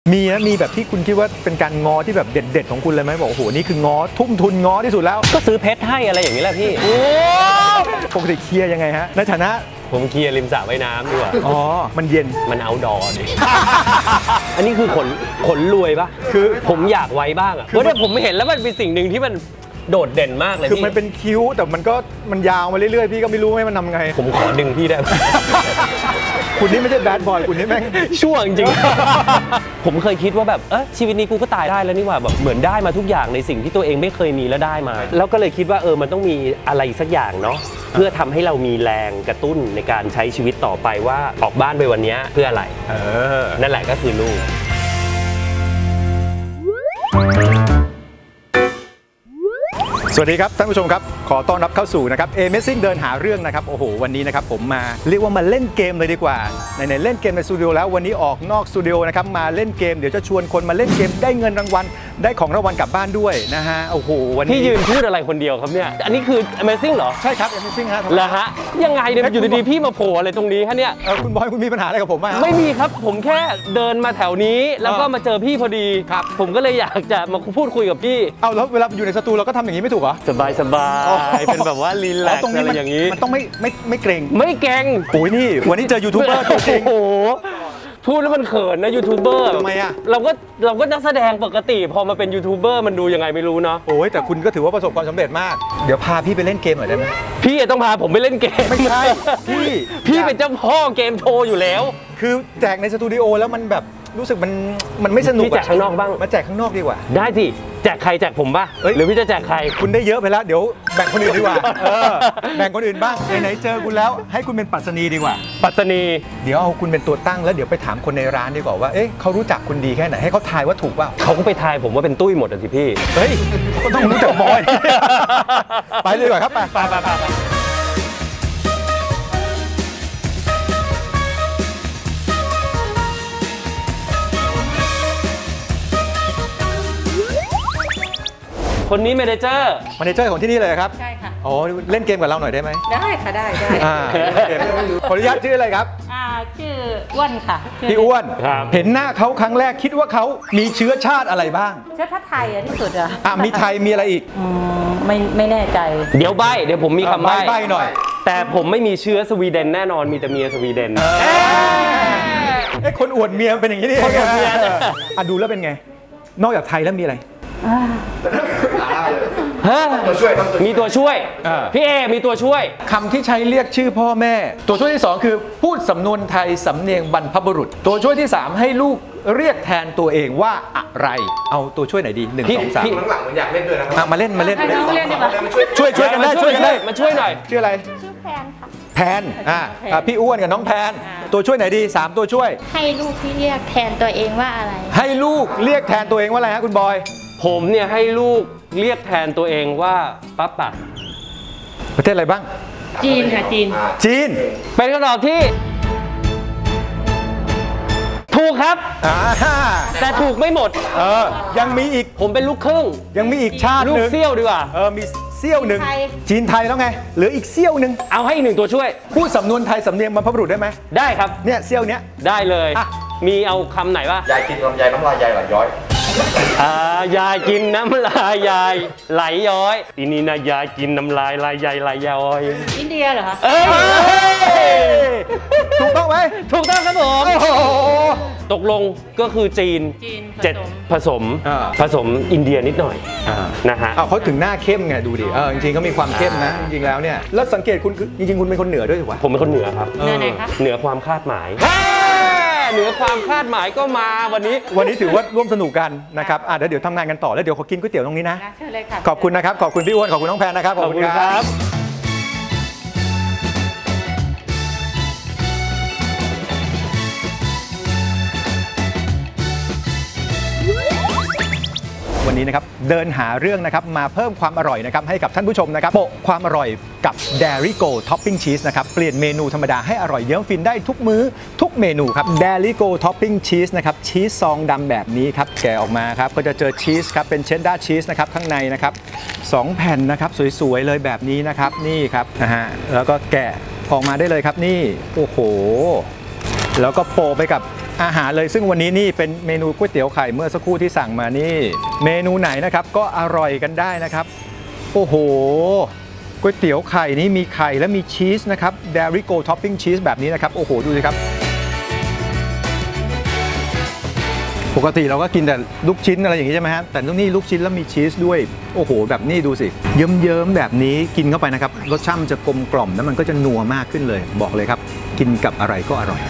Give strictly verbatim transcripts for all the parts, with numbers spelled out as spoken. มีนะมีแบบที่คุณคิดว่าเป็นการงอที่แบบเด็ดๆของคุณเลยไหมบอกโอ้โหนี่คืองอทุ่มทุนงอที่สุดแล้วก็ซื้อเพชรให้อะไรอย่างนี้แหละพี่ปกติเคลียร์ยังไงฮะในฐานะผมเคลียร์ริมสระว่ายน้ำดีกว่าอ๋อมันเย็นมันเอาดอดิอันนี้คือขนขนรวยปะคือผมอยากไว้บ้างอ่ะเพราะเนี่ยผมเห็นแล้วมันเป็นสิ่งหนึ่งที่มันโดดเด่นมากเลยคือมันเป็นคิ้วแต่มันก็มันยาวมาเรื่อยๆพี่ก็ไม่รู้ให้มันทำไงผมขอดึงพี่ได้คุณนี่ไม่ใช่ Bradboy คุณนี่แม่งชั่วจริงๆผมเคยคิดว่าแบบเออชีวิตนี้กูก็ตายได้แล้วนี่ว่าแบบเหมือนได้มาทุกอย่างในสิ่งที่ตัวเองไม่เคยมีแล้วได้มาแล้วก็เลยคิดว่าเออมันต้องมีอะไรสักอย่างเนาะเพื่อทำให้เรามีแรงกระตุ้นในการใช้ชีวิตต่อไปว่าออกบ้านไปวันนี้เพื่ออะไรเออนั่นแหละก็คือลูกสวัสดีครับท่านผู้ชมครับขอต้อนรับเข้าสู่นะครับ AMazing เดินหาเรื่องนะครับโอ้โหวันนี้นะครับผมมาเรียกว่ามาเล่นเกมเลยดีกว่าในในเล่นเกมในสตูดิโอแล้ววันนี้ออกนอกสตูดิโอนะครับมาเล่นเกมเดี๋ยวจะชวนคนมาเล่นเกมได้เงินรางวัลได้ของรางวัลกลับบ้านด้วยนะฮะโอ้โหวันนี้พี่ยืนพูดอะไรคนเดียวครับเนี่ยอันนี้คือ Amazing เหรอใช่ครับ Amazing ฮะเหรอฮะยังไงเนี่ยอยู่ดีๆพี่มาโผล่อะไรตรงนี้ฮะเนี่ยคุณบอยคุณมีปัญหาอะไรกับผมไหมไม่มีครับผมแค่เดินมาแถวนี้แล้วก็มาเจอพี่พอดีครับผมก็เลยอยากจะมาพูดคุยกับพี่เอาแล้วเวลาอยู่ในสตูเราก็ทำอย่างนี้ไม่ถูกสบายสบายเป็นแบบว่ารีแลกซ์อะไรอย่างนี้มันต้องไม่ไม่ไม่เกรงไม่เกรงโอ้ยนี่วันนี้เจอยูทูบเบอร์ตัวจริงโอ้โหพูดแล้วมันเขินนะยูทูบเบอร์ทำไมอะเราก็เราก็นักแสดงปกติพอมาเป็นยูทูบเบอร์มันดูยังไงไม่รู้เนาะโอ้ยแต่คุณก็ถือว่าประสบความสำเร็จมากเดี๋ยวพาพี่ไปเล่นเกมหน่อยได้ไหมพี่ต้องพาผมไปเล่นเกมไม่ใช่พี่พี่เป็นเจ้าพ่อเกมโชว์อยู่แล้วคือแจกในสตูดิโอแล้วมันแบบรู้สึกมันมันไม่สนุกอะแจกข้างนอกบ้างมาแจกข้างนอกดีกว่าได้สิแจกใครแจกผมป่ะหรือพี่จะแจกใครคุณได้เยอะไปแล้วเดี๋ยวแบ่งคนอื่นดีกว่าแบ่งคนอื่นบ้างไหนๆเจอคุณแล้วให้คุณเป็นปัสนีดีกว่าปัสนีเดี๋ยวเอาคุณเป็นตัวตั้งแล้วเดี๋ยวไปถามคนในร้านดีกว่าว่าเอ๊ะเขารู้จักคุณดีแค่ไหนให้เขาทายว่าถูกป่ะเขาก็ไปทายผมว่าเป็นตุ้ยหมดสิพี่เฮ้ยก็ต้องรู้จักบอยไปเลยดีกว่าครับไปคนนี้แมเนเจอร์แมเนเจอร์ของที่นี่เลยครับใช่ค่ะอ๋อเล่นเกมกับเราหน่อยได้ไหมได้ค่ะได้ได้ขออนุญาตชื่ออะไรครับอ่าชื่ออ้วนค่ะพี่อ้วนครับเห็นหน้าเขาครั้งแรกคิดว่าเขามีเชื้อชาติอะไรบ้างเชื้อชาติไทยอ่ะที่สุดอ่ะอ่ะมีไทยมีอะไรอีกอืมไม่ไม่แน่ใจเดี๋ยวใบเดี๋ยวผมมีคำใบใบหน่อยแต่ผมไม่มีเชื้อสวีเดนแน่นอนมีแต่เมียสวีเดนไอ้คนอวดเมียเป็นอย่างนี้ดิคนอวดเมียอ่ะดูแล้วเป็นไงนอกจากไทยแล้วมีอะไรมีตัวช่วยพี่เอมีตัวช่วยคำที่ใช้เรียกชื่อพ่อแม่ตัวช่วยที่สองคือพูดสำนวนไทยสำเนียงบรรพบุรุษตัวช่วยที่สามให้ลูกเรียกแทนตัวเองว่าอะไรเอาตัวช่วยไหนดีหนึ่งสองสามข้างหลังมันอยากเล่นด้วยนะครับมาเล่นมาเล่นช่วยช่วยกันได้ช่วยกันได้มาช่วยหน่อยชื่ออะไรชื่อแพนค่ะแพนอ่าพี่อ้วนกับน้องแพนตัวช่วยไหนดีสามตัวช่วยให้ลูกที่เรียกแทนตัวเองว่าอะไรให้ลูกเรียกแทนตัวเองว่าอะไรฮะคุณบอยผมเนี่ยให้ลูกเรียกแทนตัวเองว่าป๊าปัดประเทศอะไรบ้างจีนค่ะจีนจีนเป็นคำตอบที่ถูกครับแต่ถูกไม่หมดเออยังมีอีกผมเป็นลูกครึ่งยังมีอีกชาติลูกเซี่ยวดีกว่าเออมีเซี่ยวหนึ่งจีนไทยแล้วไงหรืออีกเซี่ยวหนึ่งเอาให้อีกหนึ่งตัวช่วยพูดสำนวนไทยสำเนียงบรรพบุรุษได้ไหมได้ครับเนี่ยเซี่ยวเนี้ยได้เลยมีเอาคำไหนบ้างยายกินลำไยน้ำลายยายหลายย้อยอ่ายายกินน้ำลายยายไหลย้อยทีนี้นะยายกินน้ำลายลายยายไหลย้อยอินเดียเหรอคะเอ้ยถูกต้องไหมถูกต้องครับผมตกลงก็คือจีนเจ็ดผสมผสมอินเดียนิดหน่อยนะฮะเขาถึงหน้าเข้มไงดูดิจริงๆเขามีความเข้มนะจริงๆแล้วเนี่ยแล้วสังเกตคุณจริงๆคุณเป็นคนเหนือด้วยถูกป่ะผมเป็นคนเหนือครับเหนือไหนคะเหนือความคาดหมายเหนือความคาดหมายก็มาวันนี้วันนี้ถือว่าร่วมสนุกกันนะครับอ่ะเดี๋ยวเดี๋ยวทำงานกันต่อแล้วเดี๋ยวขอกินก๋วยเตี๋ยวตรงนี้นะขอบคุณนะครับขอบคุณพี่อ้วนขอบคุณน้องแพนนะครับขอบคุณครับวันนี้นะครับเดินหาเรื่องนะครับมาเพิ่มความอร่อยนะครับให้กับท่านผู้ชมนะครับโปะความอร่อยกับ Dairygold Topping Cheese นะครับเปลี่ยนเมนูธรรมดาให้อร่อยเยิ้มฟินได้ทุกมื้อทุกเมนูครับ Dairygold Topping Cheese นะครับชีสซองดำแบบนี้ครับแกะออกมาครับก็จะเจอชีสครับเป็นเชดดาร์ชีสนะครับข้างในนะครับสองแผ่นนะครับสวยๆเลยแบบนี้นะครับนี่ครับนะฮะแล้วก็แกะออกมาได้เลยครับนี่โอ้โหแล้วก็โปะไปกับ อาหารเลยซึ่งวันนี้นี่เป็นเมนูก๋วยเตี๋ยวไข่เมื่อสักครู่ที่สั่งมานี่เมนูไหนนะครับก็อร่อยกันได้นะครับโอ้โหก๋วยเตี๋ยวไข่นี่มีไข่และมีชีสนะครับ Dairygold Topping Cheese แบบนี้นะครับโอ้โหดูสิครับปกติเราก็กินแต่ลูกชิ้นอะไรอย่างนี้ใช่ไหมฮะแต่ตรงนี้ลูกชิ้นแล้วมีชีสด้วยโอ้โหแบบนี้ดูสิเยิ้มๆแบบนี้กินเข้าไปนะครับรสชาติมันจะกลมกล่อมแล้วมันก็จะนัวมากขึ้นเลยบอกเลยครับกินกับอะไรก็อร่อย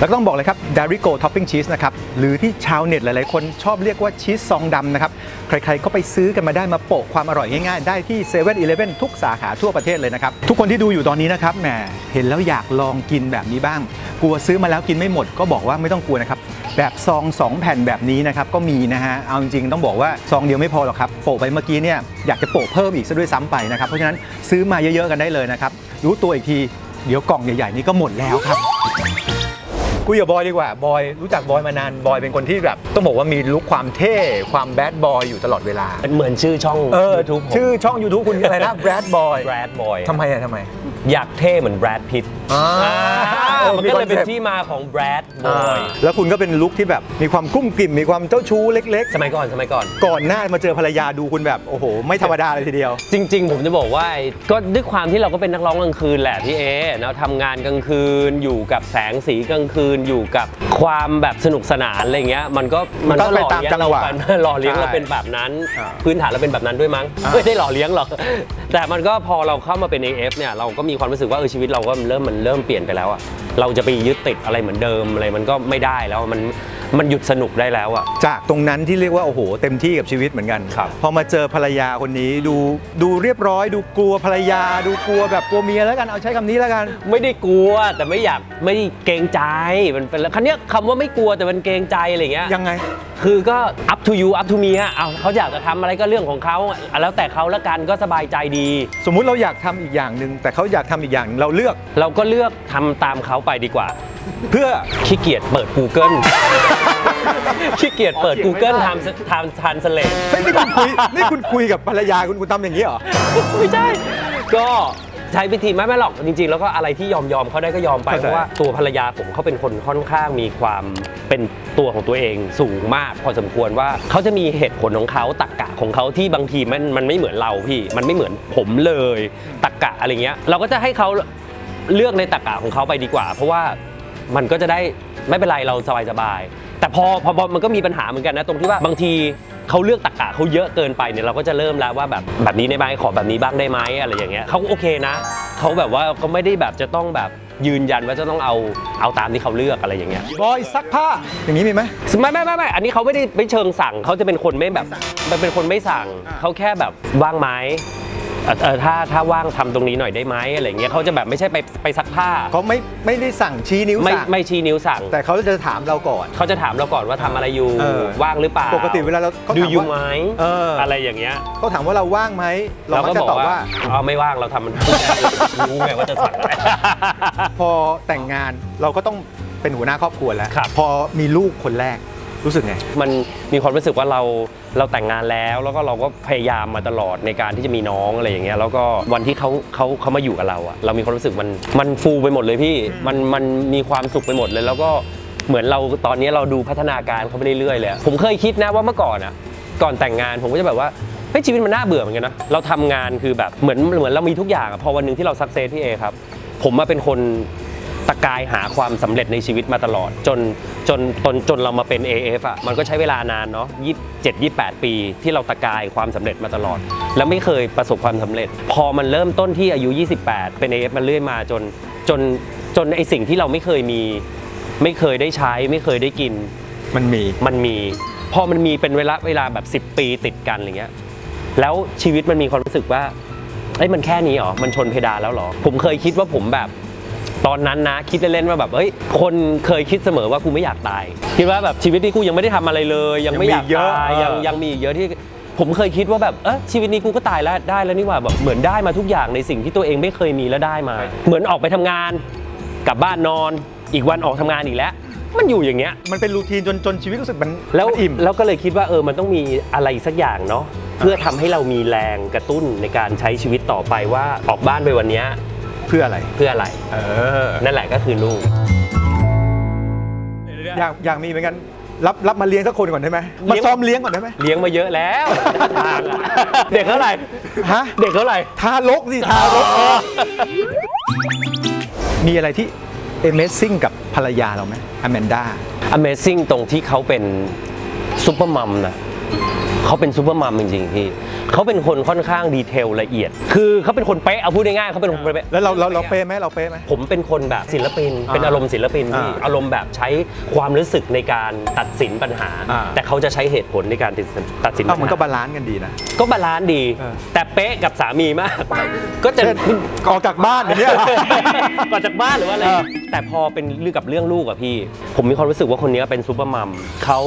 แล้วต้องบอกเลยครับ Dairygold Topping Cheese นะครับหรือที่ชาวเน็ตหลายๆคนชอบเรียกว่าชีสซองดำนะครับใครๆก็ไปซื้อกันมาได้มาโปะความอร่อยง่ายๆได้ที่ เซเว่นอีเลฟเว่น ทุกสาขาทั่วประเทศเลยนะครับทุกคนที่ดูอยู่ตอนนี้นะครับแหมเห็นแล้วอยากลองกินแบบนี้บ้างกลัวซื้อมาแล้วกินไม่หมดก็บอกว่าไม่ต้องกลัวนะครับแบบซองสองแผ่นแบบนี้นะครับก็มีนะฮะเอาจริงๆต้องบอกว่าซองเดียวไม่พอหรอกครับโปะไปเมื่อกี้เนี่ยอยากจะโปะเพิ่มอีกซะด้วยซ้ำไปนะครับเพราะฉะนั้นซื้อมาเยอะๆกันได้เลยนะครับรู้ตัวอีกทีเดี๋ยวกล่องใหญ่ๆนี้ก็หมดแล้วครับคุยกับบอยดีกว่าบอยรู้จักบอยมานานบอยเป็นคนที่แบบต้องบอกว่ามีลุคความเท่ความแบดบอยอยู่ตลอดเวลาเป็นเหมือนชื่อช่อง YouTube ชื่อช่อง YouTube คุณอะไรนะ Bradboy Bradboy ทำไมอะทำไมอยากเท่เหมือน Brad Pitt มันก็เลยเป็นที่มาของ Bradboy แล้วคุณก็เป็นลุคที่แบบมีความกุ้มกิ่มมีความเจ้าชู้เล็กๆสมัยก่อนสมัยก่อนก่อนหน้ามาเจอภรรยาดูคุณแบบโอ้โหไม่ธรรมดาเลยทีเดียวจริงๆผมจะบอกว่าก็ด้วยความที่เราก็เป็นนักร้องกลางคืนแหละพี่เอเราทำงานกลางคืนอยู่กับแสงสีกลางคืนอยู่กับความแบบสนุกสนานอะไรเงี้ยมันก็มันก็หล่อเลี้ยงเราหล่อเลี้ยงเราเป็นแบบนั้นพื้นฐานเราเป็นแบบนั้นด้วยมั้งไม่ได้หล่อเลี้ยงหรอกแต่มันก็พอเราเข้ามาเป็น เอ เอฟ เนี่ยเราก็มีความรู้สึกว่าเออชีวิตเราก็เริ่มมันเริ่มเปลี่ยนไปแล้วอะเราจะไปยึดติดอะไรเหมือนเดิมอะไรมันก็ไม่ได้แล้วมันมันหยุดสนุกได้แล้วอะจากตรงนั้นที่เรียกว่าโอ้โหเต็มที่กับชีวิตเหมือนกันพอมาเจอภรรยาคนนี้ดูดูเรียบร้อยดูกลัวภรรยาดูกลัวแบบกลัวเมียแล้วกันเอาใช้คำนี้แล้วกันไม่ได้กลัวแต่ไม่อยากไม่เกรงใจมันเป็นคำนี้คำว่าไม่กลัวแต่มันเกรงใจอะไรเงี้ยยังไงคือก็ up to you up to me ฮะเอาเขาอยากจะทำอะไรก็เรื่องของเขาแล้วแต่เขาแล้วกันก็สบายใจดีสมมุติเราอยากทำอีกอย่างหนึ่งแต่เขาอยากทำอีกอย่างเราเลือกเราก็เลือกทำตามเขาไปดีกว่าเพื่อขี้เกียจเปิด Google ขี้เกียจเปิด Google ทำทำทานสเลตนี่คุณคุยนี่คุณคุยกับภรรยาคุณคุณทำอย่างนี้เหรอไม่ใช่ก็ใช้วิธีไม่ไม่หรอกจริงๆแล้วก็อะไรที่ยอมยอมเขาได้ก็ยอมไปเพราะว่าตัวภรรยาผมเขาเป็นคนค่อนข้างมีความเป็นตัวของตัวเองสูงมากพอสมควรว่าเขาจะมีเหตุผลของเขาตรรกะของเขาที่บางทีมันมันไม่เหมือนเราพี่มันไม่เหมือนผมเลยตรรกะอะไรเงี้ยเราก็จะให้เขาเลือกในตรรกะของเขาไปดีกว่าเพราะว่ามันก็จะได้ไม่เป็นไรเราสบายสบายแต่พอพอมันก็มีปัญหาเหมือนกันนะตรงที่ว่าบางทีเขาเลือกตรรกะเขาเยอะเกินไปเนี่ยเราก็จะเริ่มแล้วว่าแบบแบบนี้ได้ไหมขอแบบนี้บ้างได้ไหมอะไรอย่างเงี้ยเขาโอเคนะเขาแบบว่าก็ไม่ได้แบบจะต้องแบบยืนยันว่าจะต้องเอาเอาตามที่เขาเลือกอะไรอย่างเงี้ยบอยซักผ้าอย่างนี้มีไหมไม่ไม่ไม่ไม่อันนี้เขาไม่ได้ไม่เชิงสั่งเขาจะเป็นคนไม่แบบมันเป็นคนไม่สั่งเขาแค่แบบว่างไหมเออถ้าถ้าว่างทำตรงนี้หน่อยได้ไหมอะไรเงี้ยเขาจะแบบไม่ใช่ไปไปซักผ้าเขาไม่ไม่ได้สั่งชี้นิ้วสั่งไม่ชี้นิ้วสั่งแต่เขาจะถามเราก่อนเขาจะถามเราก่อนว่าทำอะไรอยู่ว่างหรือเปล่าปกติเวลาเราดูอยู่ไหมอะไรอย่างเงี้ยเขาถามว่าเราว่างไหมเราก็จะตอบว่าอ๋อไม่ว่างเราทำมันรู้ไงว่าจะสั่งอะไรพอแต่งงานเราก็ต้องเป็นหัวหน้าครอบครัวแล้วพอมีลูกคนแรกรู้สึกไงมันมีความรู้สึกว่าเราเราแต่งงานแล้วแล้วก็เราก็พยายามมาตลอดในการที่จะมีน้องอะไรอย่างเงี้ยแล้วก็วันที่เขาเขาเขามาอยู่กับเราอะเรามีความรู้สึกมันมันฟูไปหมดเลยพี่มันมันมีความสุขไปหมดเลยแล้วก็เหมือนเราตอนนี้เราดูพัฒนาการเขาไปเรื่อยๆเลยผมเคยคิดนะว่าเมื่อก่อนอะก่อนแต่งงานผมก็จะแบบว่าเฮ้ยชีวิตมันน่าเบื่อเหมือนกันนะเราทำงานคือแบบเหมือนเหมือนเรามีทุกอย่างพอวันหนึ่งที่เราสักเซสพี่เอครับผมมาเป็นคนตะกายหาความสำเร็จในชีวิตมาตลอดจนจนจนจนเรามาเป็น เอ เอฟ อ่ะมันก็ใช้เวลานานเนาะยี่สิบเจ็ด ยี่สิบแปดปีที่เราตะกายความสำเร็จมาตลอดแล้วไม่เคยประสบความสำเร็จพอมันเริ่มต้นที่อายุยี่สิบแปดเป็น เอ เอฟ มันเรื่อยมาจนจนจนไอสิ่งที่เราไม่เคยมีไม่เคยได้ใช้ไม่เคยได้กินมันมีมันมีพอมันมีเป็นเวลาเวลาแบบสิบปีติดกันอะไรเงี้ยแล้วชีวิตมันมีความรู้สึกว่าไอ้มันแค่นี้หรอมันชนเพดานแล้วหรอผมเคยคิดว่าผมแบบตอนนั้นนะคิดเล่นๆว่าแบบเฮ้ยคนเคยคิดเสมอว่ากูไม่อยากตายคิดว่าแบบชีวิตนี้กูยังไม่ได้ทำอะไรเลยยังไม่อยากตายยังยังมีอีกเยอะที่ผมเคยคิดว่าแบบเออชีวิตนี้กูก็ตายแล้วได้แล้วนี่ว่าแบบเหมือนได้มาทุกอย่างในสิ่งที่ตัวเองไม่เคยมีแล้วได้มาเหมือนออกไปทำงานกลับบ้านนอนอีกวันออกทำงานอีกแล้วมันอยู่อย่างเงี้ยมันเป็นรูทีนจนจนชีวิตรู้สึกมันแล้วอิ่มแล้วก็เลยคิดว่าเออมันต้องมีอะไรสักอย่างเนาะ เพื่อทำให้เรามีแรงกระตุ้นในการใช้ชีวิตต่อไปว่าออกบ้านไปวันนี้เพื่ออะไรเพื่ออะไรเออนั่นแหละก็คือลูกอยากอยากมีเหมือนกันรับรับมาเลี้ยงสักคนก่อนได้ไหมมาซ้อมเลี้ยงก่อนได้ไหมเลี้ยงมาเยอะแล้วเด็กเท่าไหร่ฮะเด็กเท่าไหร่ทารกสิทารกมีอะไรที่ Amazing กับภรรยาเราไหมอแมนด้า Amazing ตรงที่เขาเป็นซุปเปอร์มัมนะเขาเป็นซุปเปอร์มัมจริงๆพี่เขาเป็นคนค่อนข้างดีเทลละเอียดคือเขาเป็นคนเป๊ะเอาพูดง่ายๆเขาเป็นคนเป๊ะแล้วเราเราเราเป๊ะไหมเราเป๊ะไหมผมเป็นคนแบบศิลปินเป็นอารมณ์ศิลปินพี่อารมณ์แบบใช้ความรู้สึกในการตัดสินปัญหาแต่เขาจะใช้เหตุผลในการตัดสินปัญหามันก็บาลานซ์กันดีนะก็บาลานซ์ดีแต่เป๊ะกับสามีมากก็จะออกจากบ้านเนี่ยออกจากบ้านหรือว่าอะไรแต่พอเป็นเรื่องกับเรื่องลูกอะพี่ผมมีความรู้สึกว่าคนนี้เป็นซุปเปอร์มัมเขา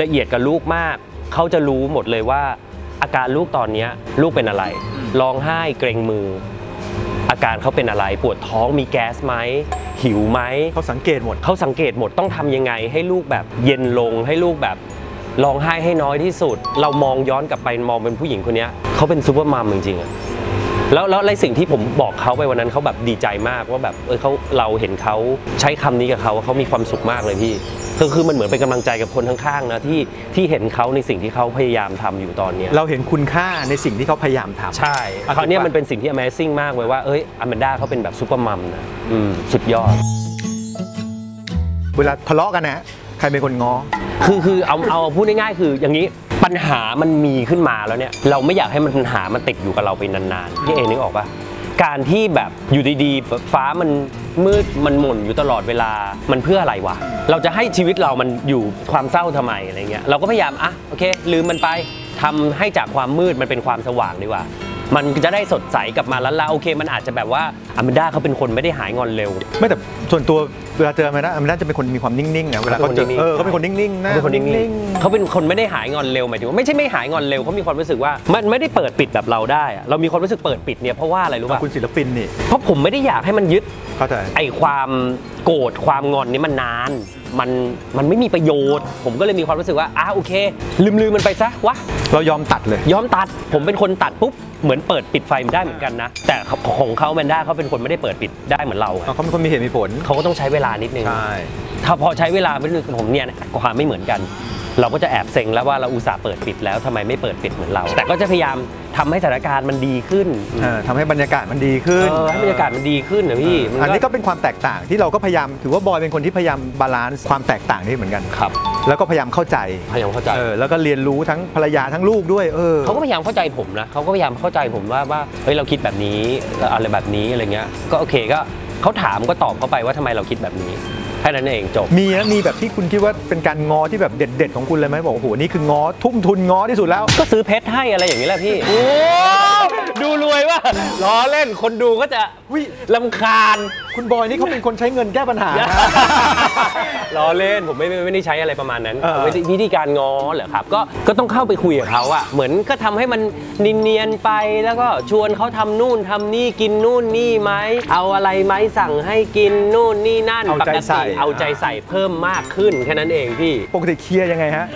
ละเอียดกับลูกมากเขาจะรู้หมดเลยว่าอาการลูกตอนนี้ลูกเป็นอะไรร้องไห้เกรงมืออาการเขาเป็นอะไรปวดท้องมีแก๊สไหมหิวไหมเขาสังเกตหมดเขาสังเกตหมดต้องทำยังไงให้ลูกแบบเย็นลงให้ลูกแบบร้องไห้ให้น้อยที่สุดเรามองย้อนกลับไปมองเป็นผู้หญิงคนนี้เขาเป็นซูเปอร์มัมจริงๆอะแล้วแล้วอะไรสิ่งที่ผมบอกเขาไปวันนั้นเขาแบบดีใจมากว่าแบบเออเขาเราเห็นเขาใช้คำนี้กับเขาเขามีความสุขมากเลยพี่คือคือมันเหมือนเป็นกำลังใจกับคนข้างๆนะที่ที่เห็นเขาในสิ่งที่เขาพยายามทำอยู่ตอนนี้เราเห็นคุณค่าในสิ่งที่เขาพยายามทำใช่คราวนี้มันเป็นสิ่งที่ Amazing มากเลยว่าเอ้ยอแมนด้าเขาเป็นแบบซุปเปอร์มัมนะอืมสุดยอดเวลาทะเลาะกันนะใครเป็นคนง้อคือคือเอาเอาพูดง่ายๆคืออย่างนี้ปัญหามันมีขึ้นมาแล้วเนี่ยเราไม่อยากให้มันปัญหามันติดอยู่กับเราไปนานๆพี่เอนึกออกปะการที่แบบอยู่ดีๆฟ้ามันมืดมันหม่นอยู่ตลอดเวลามันเพื่ออะไรวะเราจะให้ชีวิตเรามันอยู่ความเศร้าทำไมอะไรเงี้ยเราก็พยายามอ่ะโอเคลืมมันไปทำให้จากความมืดมันเป็นความสว่างดีกว่ามันจะได้สดใสกลับมาแล้วละโอเคมันอาจจะแบบว่าอแมนด้าเขาเป็นคนไม่ได้หายงอนเร็วไม่แต่ส่วนตัวเวลาเจอมานะอแมนด้าจะเป็นคนมีความนิ่งๆนะเวลาเขาเจอเออเขาเป็นคนนิ่งๆนะเป็นคนนิ่งๆเขาเป็นคนไม่ได้หายงอนเร็วหมายถึงว่าไม่ใช่ไม่หายงอนเร็วเขามีความรู้สึกว่ามันไม่ได้เปิดปิดแบบเราได้เรามีความรู้สึกเปิดปิดเนี่ยเพราะว่าอะไรรู้ป่ะคุณศิลปินนี่เพราะผมไม่ได้อยากให้มันยึดไอ้ความโกรธความงอนนี้มันนานมันมันไม่มีประโยชน์ผมก็เลยมีความรู้สึกว่าอ้าโอเคลืมลืมมันไปซะวะเรายอมตัดเลยยอมตัดผมเป็นคนตัดปุ๊บเหมือนเปิดปิดไฟมันได้เหมือนกันนะแต่ของเขาแมนด้าเขาเป็นคนไม่ได้เปิดปิดได้เหมือนเราเขาเป็นคนมีเหตุมีผลเขาก็ต้องใช้เวลานิดนึงใช่ถ้าพอใช้เวลานิดนึงผมเนี่ยความไม่เหมือนกันเราก็จะแอบเซ็งแล้วว่าเราอุตส่าห์เปิดปิดแล้วทำไมไม่เปิดปิดเหมือนเราแต่ก็จะพยายามทำให้สถานการณ์มันดีขึ้นทำให้บรรยากาศมันดีขึ้นให้บรรยากาศมันดีขึ้นนะพี่อันนี้ก็เป็นความแตกต่างที่เราก็พยายามถือว่าบอยเป็นคนที่พยายามบาลานซ์ความแตกต่างนี้เหมือนกันครับแล้วก็พยายามเข้าใจพยายามเข้าใจแล้วก็เรียนรู้ทั้งภรรยาทั้งลูกด้วยเออเขาก็พยายามเข้าใจผมนะเขาก็พยายามเข้าใจผมว่าว่าเฮ้ยเราคิดแบบนี้อะไรแบบนี้อะไรเงี้ยก็โอเคก็เขาถามก็ตอบเข้าไปว่าทำไมเราคิดแบบนี้แค่นั้นเองจบมีนะมีแบบที่คุณคิดว่าเป็นการงอที่แบบเด็ดๆของคุณเลยไหมบอกโอ้โหนี่คืองอทุ่มทุนงอที่สุดแล้วก็ซื้อเพชรให้อะไรอย่างนี้แหละพี่โอ้ดูรวยว่ะล้อเล่นคนดูก็จะวิลำคาญคุณบอยนี่เขาเป็นคนใช้เงินแก้ปัญหาล้อเล่นผมไม่ไม่ได้ใช้อะไรประมาณนั้นวิธีการงอเหรอครับก็ก็ต้องเข้าไปคุยกับเขาอ่ะเหมือนก็ทำให้มันเนียนๆไปแล้วก็ชวนเขาทำนู่นทำนี่กินนู่นนี่ไหมเอาอะไรไหมสั่งให้กินนู่นนี่นั่นปกติเอาใจใส่เพิ่มมากขึ้นแค่นั้นเองพี่ปกติเคลียร์ยังไงฮะ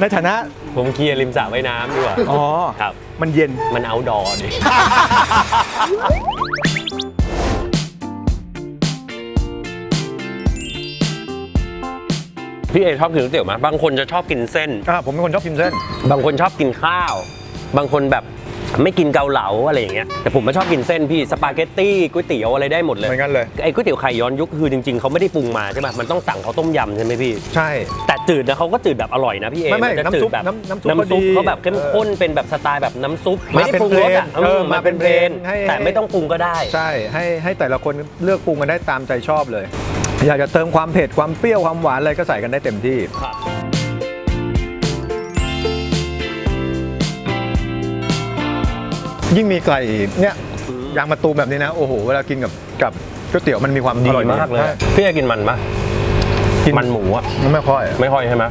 ในฐานะผมเคลียร์ริมสระว่ายน้ำดีกว่าอ๋อครับมันเย็นมันเอาดอดิพี่เอชอบกินก๋วยเตี๋ยวไหมบางคนจะชอบกินเส้นอ่าผมเป็นคนชอบกินเส้นบางคนชอบกินข้าวบางคนแบบไม่กินเกาเหลาอะไรอย่างเงี้ยแต่ผมไม่ชอบกินเส้นพี่สปาเกตตี้ก๋วยเตี๋ยวอะไรได้หมดเลยเหมือนกันเลยไอ้ก๋วยเตี๋ยวไข่ย้อนยุคคือจริงๆเขาไม่ได้ปรุงมาใช่ไหมมันต้องสั่งเขาต้มยำใช่ไหมพี่ใช่แต่จืดนะเขาก็จืดแบบอร่อยนะพี่เอไม่ไม่น้ำซุปแบบน้ำซุปเขาแบบเข้มข้นเป็นแบบสไตล์แบบน้ำซุปไม่ได้ปรุงรสเออมาเป็นเพลนแต่ไม่ต้องปรุงก็ได้ใช่ให้ให้แต่ละคนเลือกปรุงกันได้ตามใจชอบเลยอยากจะเติมความเผ็ดความเปรี้ยวความหวานอะไรก็ใส่กันได้เต็มที่ยิ่งมีไก่เนี่ยยางมะตูมแบบนี้นะโอ้โหเวลากินกับกับก๋วยเตี๋ยวมันมีความอร่อยมากเลยพี่อยากกินมันปะกินมันหมูอ่ะไม่ค่อยไม่ค่อยใช่ไหม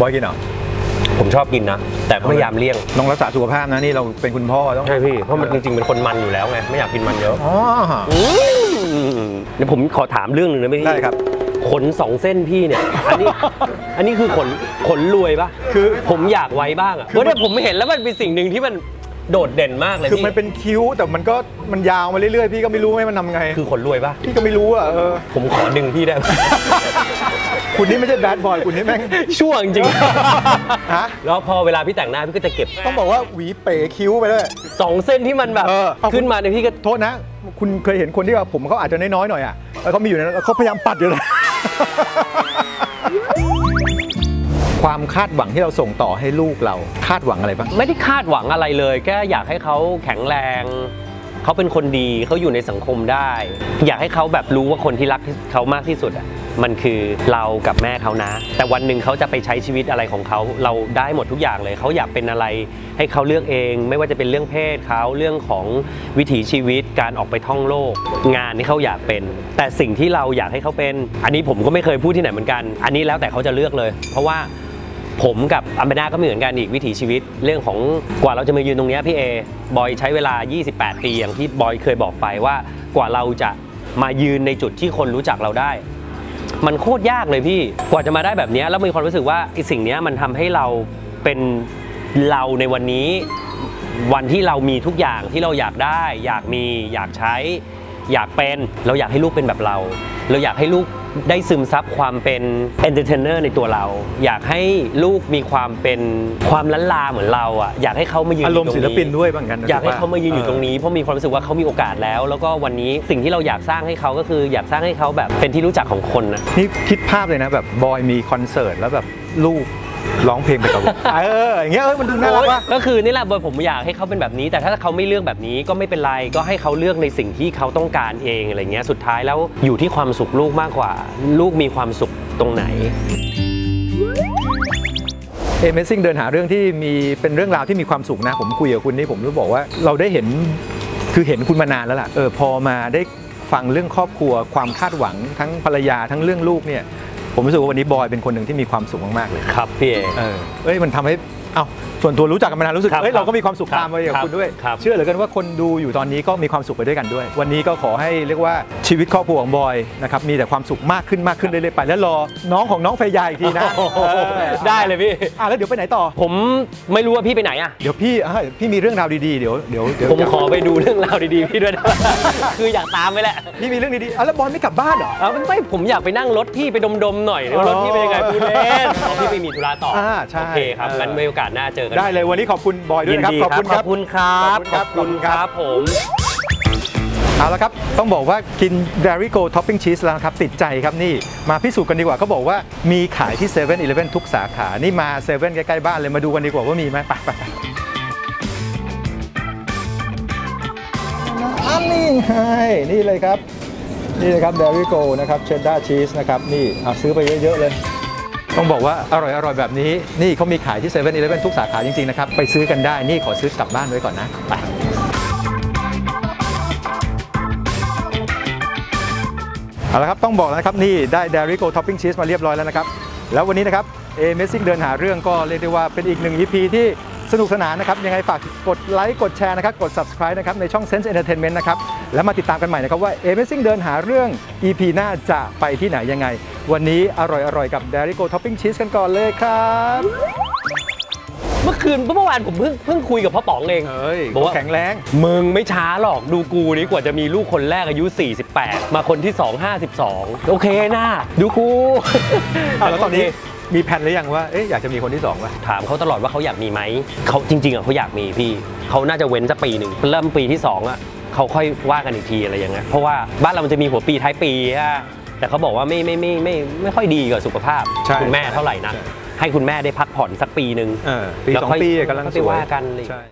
บอยกินเหรอผมชอบกินนะแต่พยายามเลี่ยงต้องรักษาสุขภาพนะนี่เราเป็นคุณพ่อต้องใช่พี่เพราะมันจริงๆเป็นคนมันอยู่แล้วไงไม่อยากกินมันเยอะเดี๋ยวผมขอถามเรื่องหนึ่งนะพี่ได้ครับ ขนสองเส้นพี่เนี่ยอันนี้อันนี้คือขนขนรวยปะคือผมอยากไว้บ้างอ่ะเพราะเนี่ยผมเห็นแล้วมันเป็นสิ่งหนึ่งที่มันโดดเด่นมากเลยคือมันเป็นคิ้วแต่มันก็มันยาวมาเรื่อยๆพี่ก็ไม่รู้ว่ามันทำไงคือขนรวยปะพี่ก็ไม่รู้อ่ะเออผมขอดึงพี่ได้คุณนี่ไม่ใช่ Bradboy คุณนี่แม่งชั่วจริงฮะแล้วพอเวลาพี่แต่งหน้าพี่ก็จะเก็บต้องบอกว่าหวีเป๋คิ้วไปเลยสองเส้นที่มันแบบขึ้นมาในพี่ก็โทษนะคุณเคยเห็นคนที่แบบผมเขาอาจจะน้อยๆหน่อยอ่ะแล้วเขามีอยู่นั้นเขาพยายามปัดอยู่เลยความคาดหวังที่เราส่งต่อให้ลูกเราคาดหวังอะไรบ้างไม่ได้คาดหวังอะไรเลยแค่อยากให้เขาแข็งแรงเขาเป็นคนดีเขาอยู่ในสังคมได้อยากให้เขาแบบรู้ว่าคนที่รักเขามากที่สุดอ่ะมันคือเรากับแม่เขานะแต่วันหนึ่งเขาจะไปใช้ชีวิตอะไรของเขาเราได้หมดทุกอย่างเลยเขาอยากเป็นอะไรให้เขาเลือกเองไม่ว่าจะเป็นเรื่องเพศเขาเรื่องของวิถีชีวิตการออกไปท่องโลกงานที่เขาอยากเป็นแต่สิ่งที่เราอยากให้เขาเป็นอันนี้ผมก็ไม่เคยพูดที่ไหนเหมือนกันอันนี้แล้วแต่เขาจะเลือกเลยเพราะว่าผมกับอัมเบน่าก็เหมือนกันอีกวิถีชีวิตเรื่องของกว่าเราจะมายืนตรงนี้พี่เอบอยใช้เวลายี่สิบแปดปีอย่างที่บอยเคยบอกไปว่ากว่าเราจะมายืนในจุดที่คนรู้จักเราได้มันโคตรยากเลยพี่กว่าจะมาได้แบบนี้แล้วมีความรู้สึกว่าไอ้สิ่งนี้มันทำให้เราเป็นเราในวันนี้วันที่เรามีทุกอย่างที่เราอยากได้อยากมีอยากใช้อยากเป็นเราอยากให้ลูกเป็นแบบเราเราอยากให้ลูกได้ซึมซับความเป็นเอนเตอร์เทนเนอร์ในตัวเราอยากให้ลูกมีความเป็นความล้านลาเหมือนเราอ่ะอยากให้เขามายืนอารมณ์ศิลปินด้วยบางกันอยากให้เขามายืนอยู่ตรงนี้เพราะมีความรู้สึกว่าเขามีโอกาสแล้วแล้วก็วันนี้สิ่งที่เราอยากสร้างให้เขาก็คืออยากสร้างให้เขาแบบเป็นที่รู้จักของคนนะนี่คิดภาพเลยนะแบบบอยมีคอนเสิร์ตแล้วแบบลูกร้องเพลงไปกับเอออย่างเงี้ยเออมันดูน่ารักว่ะก็คือนี่แหละบอยผมอยากให้เขาเป็นแบบนี้แต่ถ้าเขาไม่เลือกแบบนี้ก็ไม่เป็นไรก็ให้เขาเลือกในสิ่งที่เขาต้องการเองอะไรเงี้ยสุดท้ายแล้วอยู่ที่ความสุขลูกมากกว่าลูกมีความสุขตรงไหน Amazing เดินหาเรื่องที่มีเป็นเรื่องราวที่มีความสุขนะผมคุยกับคุณนี่ผมรู้บอกว่าเราได้เห็นคือเห็นคุณมานานแล้วล่ะเออพอมาได้ฟังเรื่องครอบครัวความคาดหวังทั้งภรรยาทั้งเรื่องลูกเนี่ยผมรู้สึกว่าวันนี้บอยเป็นคนหนึ่งที่มีความสุขมากๆเลยครับพี่เอเออเอ้ยมันทำให้เอ้าส่วนตัวรู้จักกันมานานรู้สึกเอ้ยเราก็มีความสุขตามไปกับคุณด้วยเชื่อเหลือเกินว่าคนดูอยู่ตอนนี้ก็มีความสุขไปด้วยกันด้วยวันนี้ก็ขอให้เรียกว่าชีวิตครอบครัวของบอยนะครับมีแต่ความสุขมากขึ้นมากขึ้นเรื่อยๆไปแล้วรอน้องของน้องไฟยาอีกทีนะได้เลยพี่อ่ะแล้วเดี๋ยวไปไหนต่อผมไม่รู้ว่าพี่ไปไหนอ่ะเดี๋ยวพี่อ่ะพี่มีเรื่องราวดีๆเดี๋ยวเดี๋ยวผมขอไปดูเรื่องราวดีๆพี่ด้วยคืออยากตามไปแหละพี่มีเรื่องดีๆอ่ะแล้วบอยไม่กลับบ้านเหรออ่ะมันไม่ผมอยากไปนั่งรถพี่ไปดมๆหน่อยรถพี่เป็นยังไงพูดเล่นพี่ไปมีธุระต่อโอเคครับงั้นมีโอกาสหน้าเจอได้เลยวันนี้ขอบคุณบอยด้วยครับขอบคุณครับขอบคุณครับขอบคุณครับผมเอาละครับต้องบอกว่ากิน Dairygold Topping Cheese แล้วครับติดใจครับนี่มาพิสูจน์กันดีกว่าเขาบอกว่ามีขายที่ เซเว่น อีเลฟเว่น ทุกสาขานี่มา เซเว่น ใกล้ๆบ้านเลยมาดูกันดีกว่าว่ามีไหมไปไปอันนี้ไงนี่เลยครับนี่เลยครับ Dairygold นะครับเชดดาร์ชีสนะครับนี่เอาซื้อไปเยอะๆเลยต้องบอกว่าอร่อยอร่อยแบบนี้นี่เขามีขายที่ เซเว่น อีเลฟเว่น ทุกสาขาจริงๆนะครับไปซื้อกันได้นี่ขอซื้อกลับบ้านไว้ก่อนนะไปเอาละครับต้องบอกแล้วนะครับนี่ได้ Dairygold Topping Cheese มาเรียบร้อยแล้วนะครับแล้ววันนี้นะครับ Amazing เดินหาเรื่องก็เรียกได้ว่าเป็นอีกหนึ่ง อี พี ที่สนุกสนานนะครับยังไงฝากกดไลค์กดแชร์นะครับกด ซับสไครบ์ นะครับในช่อง เซนส์ Entertainment นะครับแล้วมาติดตามกันใหม่นะครับว่า Amazing เดินหาเรื่อง อี พี หน้าจะไปที่ไหนยังไงวันนี้อร่อยๆกับ Dairygold Topping Cheese กันก่อนเลยครับเมื่อคืนเมื่อวานผมเพิ่งเพิ่งคุยกับพ่อป๋องเองบอกว่าแข็งแรงมึงไม่ช้าหรอกดูกูนี่กว่าจะมีลูกคนแรกอายุสี่สิบแปดมาคนที่สอง ห้าสิบสองโอเคนะดูกูแล้วตอนนี้มีแผนหรือยังว่าเอ๊ะอยากจะมีคนที่สองป่ะถามเขาตลอดว่าเขาอยากมีไหมเขาจริงๆอ่ะเขาอยากมีพี่เขาน่าจะเว้นสักปีหนึ่งเริ่มปีที่สองอ่ะเขาค่อยว่ากันอีกทีอะไรอย่างเงี้ยเพราะว่าบ้านเรามันจะมีหัวปีท้ายปีอ่ะแต่เขาบอกว่าไม่ไม่ไม่ไม่ไม่ค่อยดีกับสุขภาพคุณแม่เท่าไหร่นะให้คุณแม่ได้พักผ่อนสักปีหนึ่งปีสองปีกำลังไปว่ากันเลย